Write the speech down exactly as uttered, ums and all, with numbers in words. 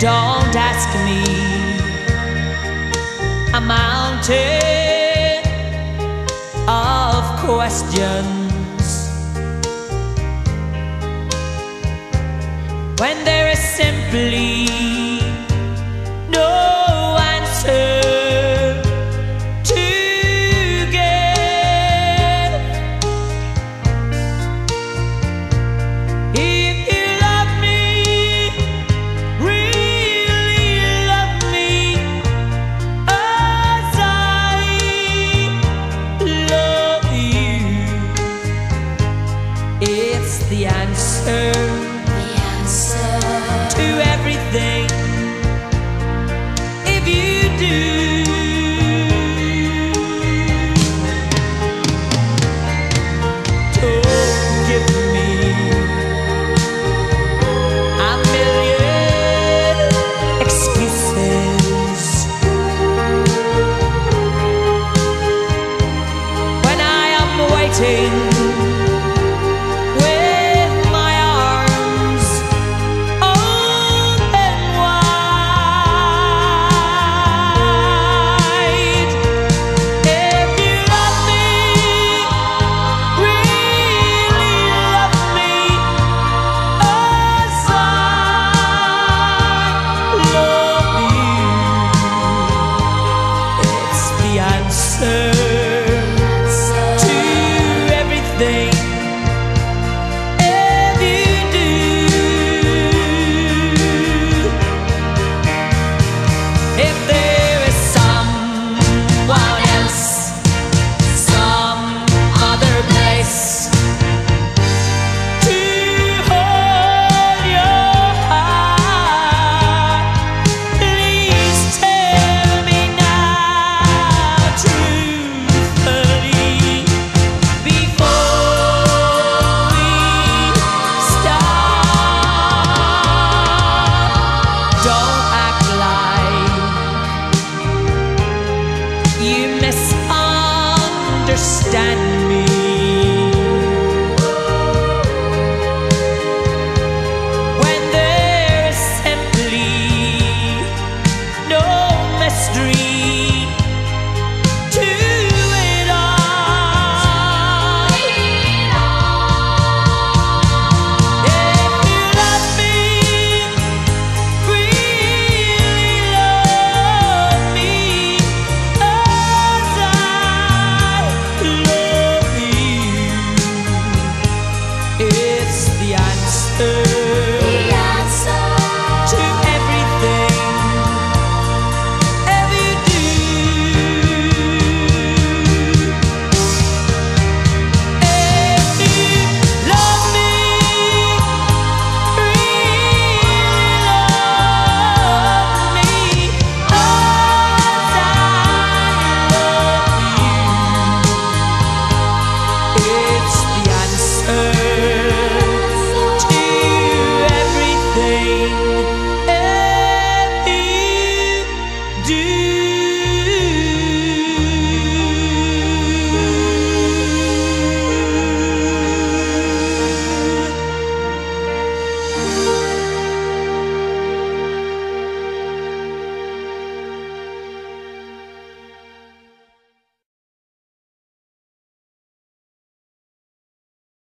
Don't ask me. A mountain of questions. When there is simply no answer to give. If you love me, really love me, as I love you, it's the answer to everything. If you do, don't give me a million excuses. When I am waiting, if they